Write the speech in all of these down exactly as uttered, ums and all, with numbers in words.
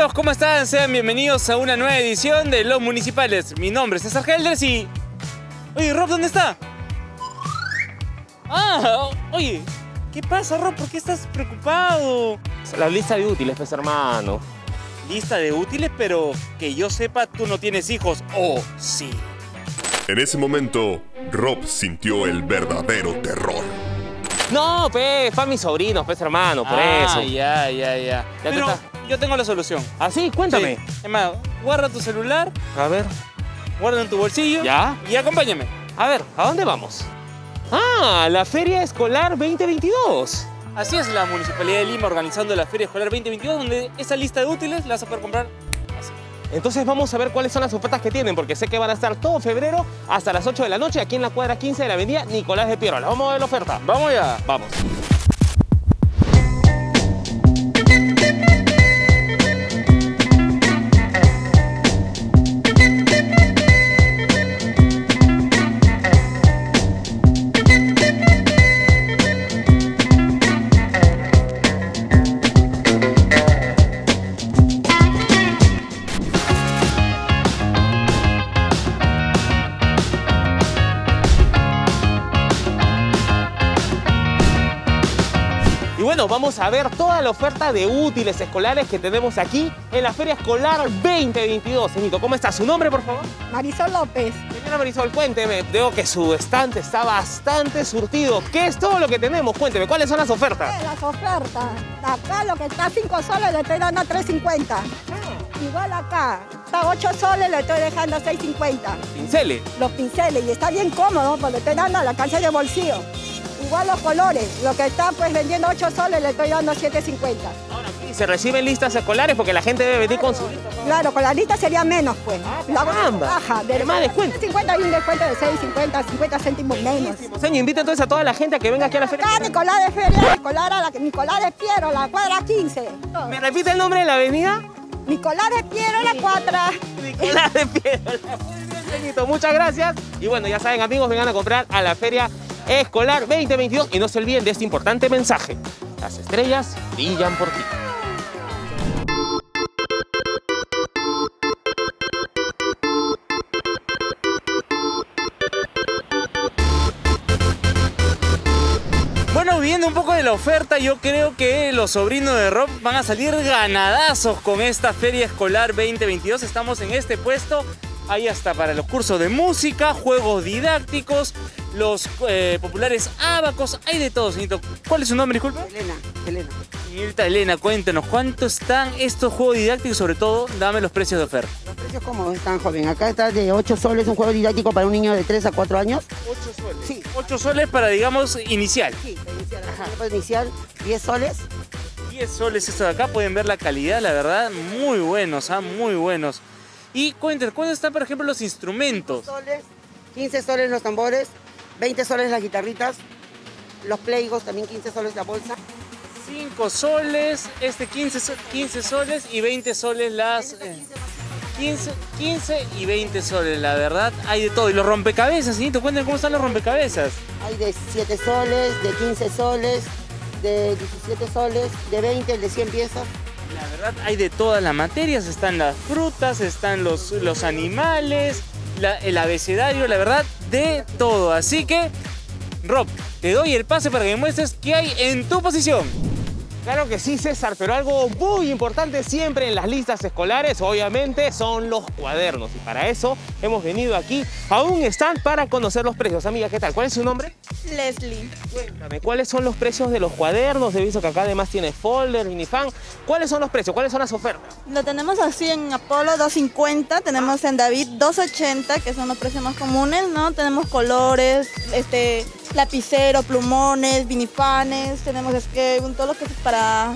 amigos, ¿cómo están? Sean bienvenidos a una nueva edición de Los Municipales. Mi nombre es César Géldrez y... Oye, Rob, ¿dónde está? Ah, oye, ¿qué pasa, Rob? ¿Por qué estás preocupado? La lista de útiles, pues, hermano. Lista de útiles, pero que yo sepa, tú no tienes hijos. Oh, sí. En ese momento, Rob sintió el verdadero terror. No, pe, fue a mis sobrinos, pues, hermano, por ah, eso. ya, ya, ya. ya Pero yo tengo la solución. ¿Ah, sí? Cuéntame. Sí. Es más, guarda tu celular. A ver. Guarda en tu bolsillo. Ya. Y acompáñame. A ver, ¿a dónde vamos? Ah, la Feria Escolar veinte veintidós. Así es, la Municipalidad de Lima organizando la Feria Escolar veinte veintidós, donde esa lista de útiles la vas a poder comprar así. Entonces vamos a ver cuáles son las ofertas que tienen, porque sé que van a estar todo febrero hasta las ocho de la noche aquí en la cuadra quince de la avenida Nicolás de Piérola. Vamos a ver la oferta. Vamos ya. Vamos. Vamos a ver toda la oferta de útiles escolares que tenemos aquí en la Feria Escolar veinte veintidós. Señorito, ¿cómo está? ¿Su nombre, por favor? Marisol López. Señora Marisol, cuénteme. Veo que su estante está bastante surtido. ¿Qué es todo lo que tenemos? Cuénteme, ¿cuáles son las ofertas? Sí, las ofertas. Acá lo que está a cinco soles le estoy dando a tres cincuenta. Ah. Igual acá. Está a ocho soles le estoy dejando a seis cincuenta. ¿Pinceles? Los pinceles. Y está bien cómodo porque le estoy dando a la cancha de bolsillo. Igual los colores, lo que está pues vendiendo ocho soles le estoy dando siete cincuenta. Ahora aquí se reciben listas escolares porque la gente debe venir claro, con su lista. ¿Cómo? Claro, con la lista sería menos pues. Ah, la baja, de más descuento. cincuenta y un descuento de seis cincuenta, cincuenta céntimos menos. Señor, invita entonces a toda la gente a que venga aquí a la feria. Acá Nicolás de Feria Escolar, a la Nicolás de Piérola, la cuadra quince. Todo. ¿Me repite el nombre de la avenida? Nicolás de Piérola, la cuadra. Nicolás de Piérola. Muchas gracias. Y bueno, ya saben, amigos, vengan a comprar a la feria Escolar veinte veintidós y no se olviden de este importante mensaje. Las estrellas brillan por ti. Bueno, viendo un poco de la oferta, yo creo que los sobrinos de Rob van a salir ganadazos con esta Feria Escolar veinte veintidós. Estamos en este puesto. Ahí hasta para los cursos de música, juegos didácticos, los eh, populares abacos, hay de todo, señorito. ¿Cuál es su nombre, disculpa? Elena, Elena. Señorita Elena, cuéntenos, ¿cuánto están estos juegos didácticos? Sobre todo, dame los precios de oferta. Los precios cómodos están, joven. Acá está de ocho soles un juego didáctico para un niño de tres a cuatro años. ¿ocho soles? Sí. ocho soles para, digamos, inicial. Sí, para inicial. Ajá. Para inicial, diez soles. diez soles esto de acá, pueden ver la calidad, la verdad, muy buenos, ¿ah? muy buenos. Y cuéntenos, ¿cuánto están, por ejemplo, los instrumentos? quince soles, quince soles los tambores, veinte soles las guitarritas, los pleigos también quince soles la bolsa. cinco soles, este quince, quince soles y veinte soles las... Eh, quince, quince y veinte soles, la verdad, hay de todo. Y los rompecabezas, señorito, cuéntenos cómo están los rompecabezas. Hay de siete soles, de quince soles, de diecisiete soles, de veinte, de cien piezas. La verdad, hay de todas las materias, están las frutas, están los, los animales, la, el abecedario, la verdad, de todo. Así que, Rob, te doy el pase para que me muestres qué hay en tu posición. Claro que sí, César, pero algo muy importante siempre en las listas escolares, obviamente, son los cuadernos. Y para eso hemos venido aquí a un stand para conocer los precios. Amiga, ¿qué tal? ¿Cuál es su nombre? Leslie. Cuéntame, ¿cuáles son los precios de los cuadernos? He visto que acá además tiene folder, minifan. ¿Cuáles son los precios? ¿Cuáles son las ofertas? Lo tenemos así en Apolo dos cincuenta, tenemos en David dos ochenta, que son los precios más comunes, ¿no? Tenemos colores, este... lapicero, plumones, vinifanes, tenemos sketchbook, todo lo que es para,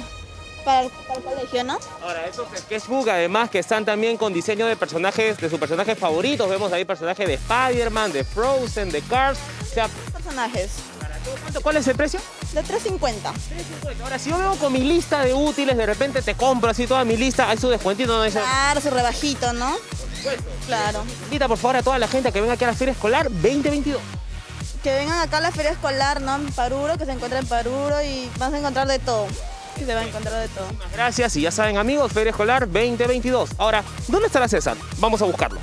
para, para el colegio, ¿no? Ahora, esos sketchbook además que están también con diseño de personajes, de sus personajes favoritos. Vemos ahí personajes de Spider-Man, de Frozen, de Cars. O sea, personajes. ¿Cuánto, ¿Cuál es el precio? De tres cincuenta. Ahora, si yo veo con mi lista de útiles, de repente te compro así toda mi lista, hay su descuentito, ¿no? Claro, su rebajito, ¿no? Por supuesto. Claro. Invita, por favor, a toda la gente que venga aquí a la Feria Escolar veinte veintidós. Que vengan acá a la feria escolar, ¿no? En Paruro, que se encuentra en Paruro y vas a encontrar de todo. y se va a encontrar de todo. Muchas gracias y ya saben, amigos, Feria Escolar veinte veintidós. Ahora, ¿dónde estará César? Vamos a buscarlo.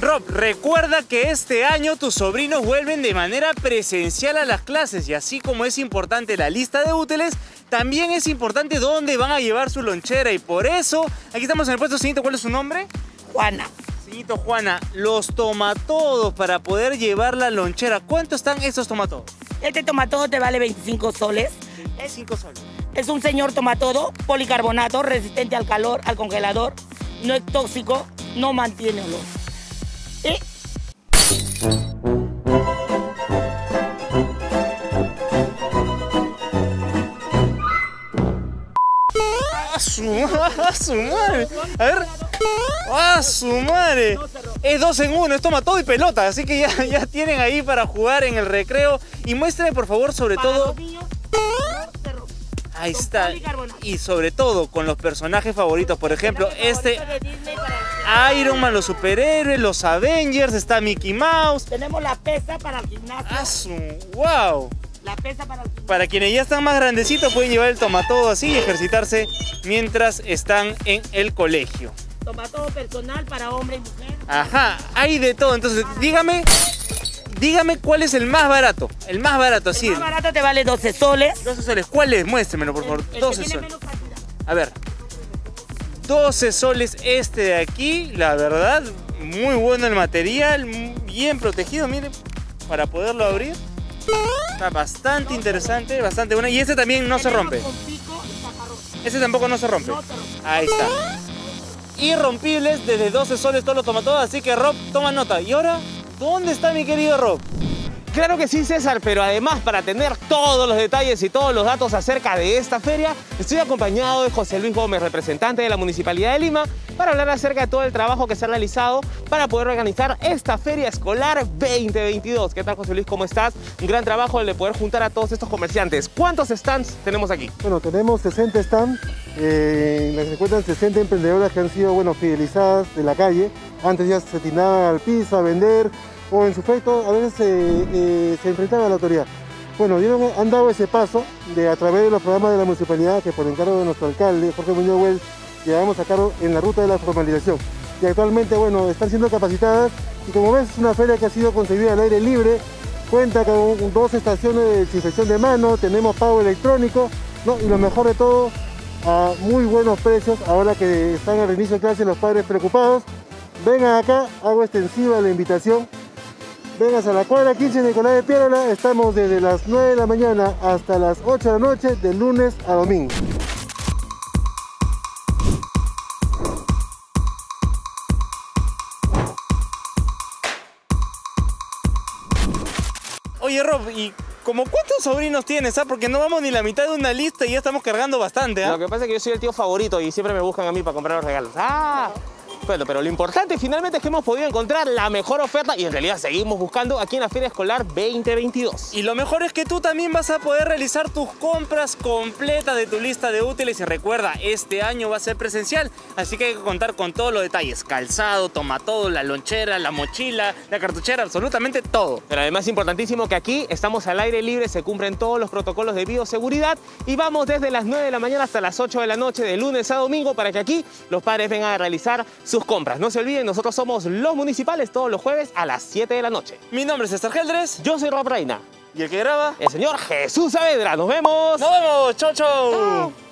Rob, recuerda que este año tus sobrinos vuelven de manera presencial a las clases y así como es importante la lista de útiles, también es importante dónde van a llevar su lonchera y por eso, aquí estamos en el puesto, señorito, ¿cuál es su nombre? Juana. Señorito Juana, los tomatodos para poder llevar la lonchera, ¿cuánto están estos tomatodos? Este tomatodo te vale veinticinco soles. veinticinco soles. Es un señor tomatodo, policarbonato, resistente al calor, al congelador, no es tóxico, no mantiene olor. ¿Eh? ¡A su madre! ¡A su madre! A ver. ¡A su madre! Es dos en uno, es toma todo y pelota, así que ya, ya tienen ahí para jugar en el recreo. Y muéstrenme por favor, sobre todo... Ahí está. Y sobre todo con los personajes favoritos. Por ejemplo, este... Iron Man, los superhéroes, los Avengers, está Mickey Mouse. Tenemos la pesa para el gimnasio. Asu, ¡wow! La pesa para el gimnasio. Para quienes ya están más grandecitos pueden llevar el tomatodo así y ejercitarse mientras están en el colegio. Tomatodo personal para hombre y mujer. Ajá, hay de todo. Entonces, ah. dígame, dígame cuál es el más barato. El más barato, así. El más barato te vale doce soles. doce soles. ¿Cuál es? Muéstremelo, por favor. El, el doce soles. A ver. doce soles este de aquí, la verdad, muy bueno el material, bien protegido, miren, para poderlo abrir. Está bastante interesante, bastante bueno. Y este también no se rompe. Este tampoco no se rompe. Ahí está. Irrompibles desde doce soles todos los tomatodos, así que Rob, toma nota. Y ahora, ¿dónde está mi querido Rob? Claro que sí, César, pero además para tener todos los detalles y todos los datos acerca de esta feria, estoy acompañado de José Luis Gómez, representante de la Municipalidad de Lima, para hablar acerca de todo el trabajo que se ha realizado para poder organizar esta Feria Escolar veinte veintidós. ¿Qué tal, José Luis? ¿Cómo estás? Un gran trabajo el de poder juntar a todos estos comerciantes. ¿Cuántos stands tenemos aquí? Bueno, tenemos sesenta stands, eh, en las que se encuentran sesenta emprendedoras que han sido, bueno, fidelizadas de la calle. Antes ya se tiraban al piso a vender, o en su efecto a veces eh, eh, se enfrentaba a la autoridad. Bueno, han dado ese paso de, a través de los programas de la municipalidad que por encargo de nuestro alcalde, Jorge Muñoz Wells, llevamos a cargo en la ruta de la formalización. Y actualmente, bueno, están siendo capacitadas y como ves es una feria que ha sido concebida al aire libre, cuenta con dos estaciones de desinfección de mano, tenemos pago electrónico, ¿no? Y lo mejor de todo, a muy buenos precios, ahora que están al inicio de clase los padres preocupados, vengan acá, hago extensiva la invitación. Vengas a la cuadra quince de Nicolás de Piérola, estamos desde las nueve de la mañana hasta las ocho de la noche, de lunes a domingo. Oye Rob, ¿y como cuántos sobrinos tienes? ¿Ah? Porque no vamos ni la mitad de una lista y ya estamos cargando bastante. ¿Ah? Lo que pasa es que yo soy el tío favorito y siempre me buscan a mí para comprar los regalos. ¡Ah! Bueno, pero lo importante finalmente es que hemos podido encontrar la mejor oferta y en realidad seguimos buscando aquí en la Feria Escolar veinte veintidós. Y lo mejor es que tú también vas a poder realizar tus compras completas de tu lista de útiles y recuerda, este año va a ser presencial, así que hay que contar con todos los detalles, calzado, tomatodo, la lonchera, la mochila, la cartuchera, absolutamente todo. Pero además es importantísimo que aquí estamos al aire libre, se cumplen todos los protocolos de bioseguridad y vamos desde las nueve de la mañana hasta las ocho de la noche de lunes a domingo para que aquí los padres vengan a realizar su Sus compras. No se olviden, nosotros somos Los Municipales todos los jueves a las siete de la noche. Mi nombre es César Géldrez. Yo soy Rob Reina. ¿Y el que graba? El señor Jesús Saavedra. ¡Nos vemos! ¡Nos vemos! ¡Chau, chau! Chau.